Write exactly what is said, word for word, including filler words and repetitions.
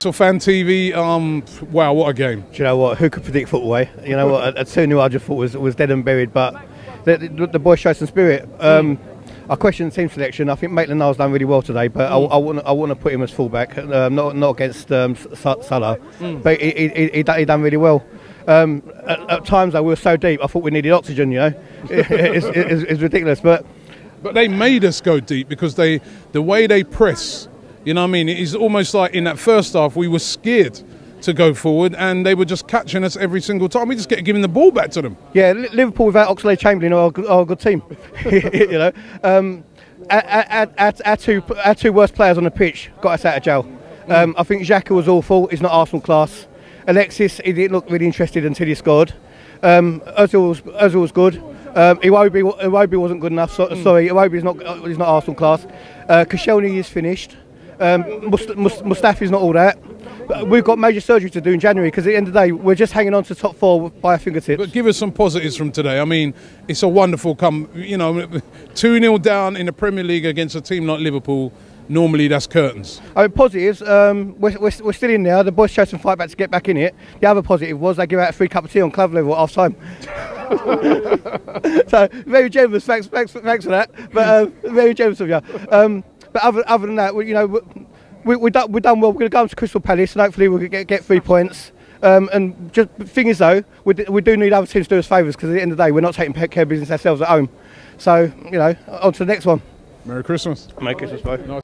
So Fan T V, um, wow, what a game. Do you know what, who could predict football, eh? You know what, a two nil I just thought was, was dead and buried, but the, the, the boy showed some spirit. Um, I question team selection. I think Maitland-Niles done really well today, but mm. I, I want I want to put him as fullback, um, not, not against um, Salah, mm. but he, he, he, he done really well. Um, at, at times, though, we were so deep, I thought we needed oxygen, you know. It, it's, it's, it's ridiculous, but... But they made us go deep because they, the way they press, you know what I mean? It's almost like in that first half we were scared to go forward and they were just catching us every single time. We just get giving the ball back to them. Yeah, Liverpool without Oxlade-Chamberlain are, are a good team, you know. Um, our, our, our, our, two, our two worst players on the pitch got us out of jail. Um, I think Xhaka was awful. He's not Arsenal class. Alexis, he didn't look really interested until he scored. Um, Ozil was, Ozil was good. Um, Iwobi, Iwobi wasn't good enough, so, mm. sorry, Iwobi's not, he's not Arsenal class. Uh, Koscielny is finished, um, Must, Must, Mustafi's not all that. We've got major surgery to do in January because at the end of the day we're just hanging on to top four by our fingertips. But give us some positives from today. I mean, it's a wonderful come, you know, two nil down in the Premier League against a team like Liverpool. Normally that's curtains. I mean, positives, um, we're, we're, we're still in there. The boys chose some fight back to get back in it. The other positive was they give out a free cup of tea on club level at half time. So very generous, thanks, thanks, thanks for that. But uh, very generous of you. Um, but other, other than that, we, you know, we, we, we've done, we done well. We're going to go up to Crystal Palace and hopefully we'll get, get three points. Um, and just the thing is though, we, d we do need other teams to do us favours because at the end of the day we're not taking care of business ourselves at home. So, you know, on to the next one. Merry Christmas. Merry Christmas, bro.